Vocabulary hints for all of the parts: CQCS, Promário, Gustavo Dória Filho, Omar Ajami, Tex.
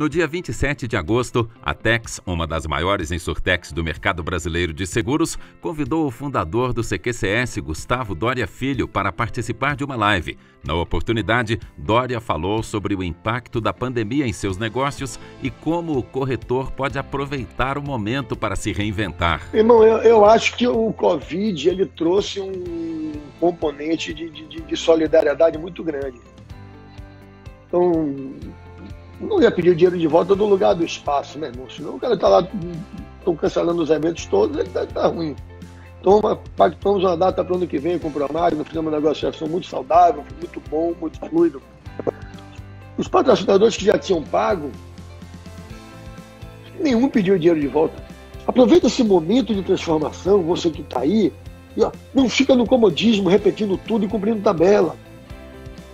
No dia 27 de agosto, a Tex, uma das maiores insurtechs do mercado brasileiro de seguros, convidou o fundador do CQCS, Gustavo Dória Filho, para participar de uma live. Na oportunidade, Dória falou sobre o impacto da pandemia em seus negócios e como o corretor pode aproveitar o momento para se reinventar. Irmão, eu acho que o Covid ele trouxe um componente de solidariedade muito grande. Então, não ia pedir o dinheiro de volta do lugar do espaço, né, irmão? Senão o cara tá lá, estão cancelando os eventos todos, ele tá ruim. Então, pactamos uma data para o ano que vem com o Promário, fizemos uma negociação muito saudável, muito bom, muito fluido. Os patrocinadores que já tinham pago, nenhum pediu o dinheiro de volta. Aproveita esse momento de transformação, você que tá aí, e ó, não fica no comodismo, repetindo tudo e cumprindo tabela.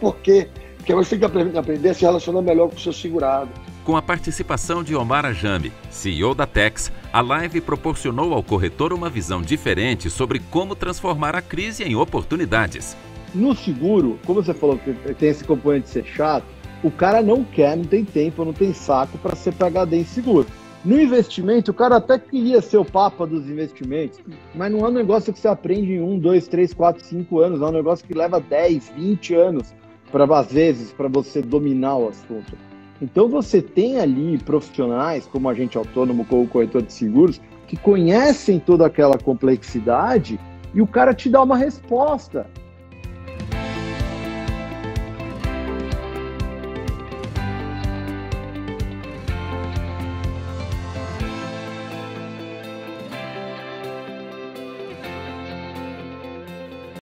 Por quê? Porque você tem que aprender a se relacionar melhor com o seu segurado. Com a participação de Omar Ajami, CEO da Tex, a live proporcionou ao corretor uma visão diferente sobre como transformar a crise em oportunidades. No seguro, como você falou, tem esse componente de ser chato, o cara não quer, não tem tempo, não tem saco para ser PhD em seguro. No investimento, o cara até queria ser o papa dos investimentos, mas não é um negócio que você aprende em 1, 2, 3, 4, 5 anos, é um negócio que leva 10, 20 anos. Às vezes, para você dominar o assunto. Então, você tem ali profissionais, como agente autônomo, como corretor de seguros, que conhecem toda aquela complexidade e o cara te dá uma resposta.